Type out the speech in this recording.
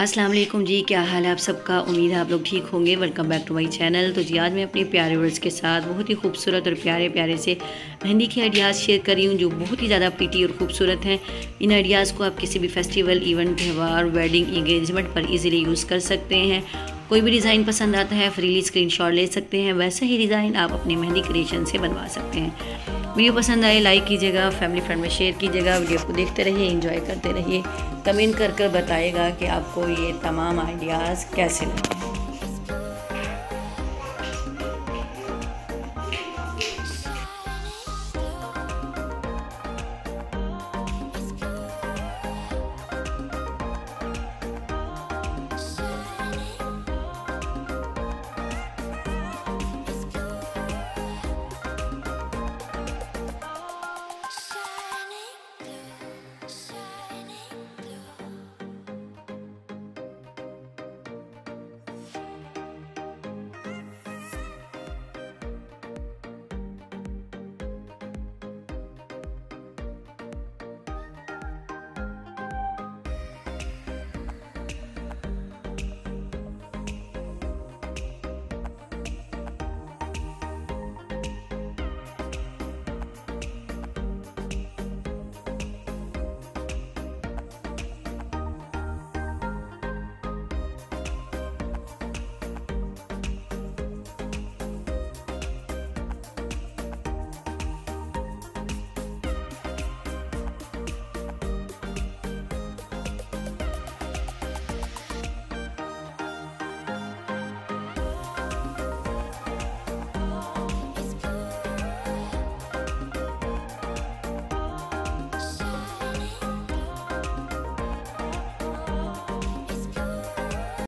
अस्सलाम वालेकुम जी, क्या हाल है आप सबका। उम्मीद है आप लोग ठीक होंगे। Welcome back to my channel. तो जी आज मैं अपने प्यारे व्यूअर्स के साथ बहुत ही खूबसूरत और प्यारे प्यारे से मेहंदी के आइडियाज़ शेयर कर रही हूँ जो बहुत ही ज़्यादा प्रीटी और खूबसूरत हैं। इन आइडियाज़ को आप किसी भी फेस्टिवल, इवेंट, त्यौहार, वेडिंग, इंगेजमेंट पर ईजिली यूज़ कर सकते हैं। कोई भी डिज़ाइन पसंद आता है फ्रीली स्क्रीनशॉट ले सकते हैं, वैसा ही डिज़ाइन आप अपनी मेहंदी क्रिएशन से बनवा सकते हैं। वीडियो पसंद आए लाइक कीजिएगा, फैमिली फ्रेंड में शेयर कीजिएगा। वीडियो को देखते रहिए, एंजॉय करते रहिए। कमेंट कर बताइएगा कि आपको ये तमाम आइडियाज़ कैसे लगे।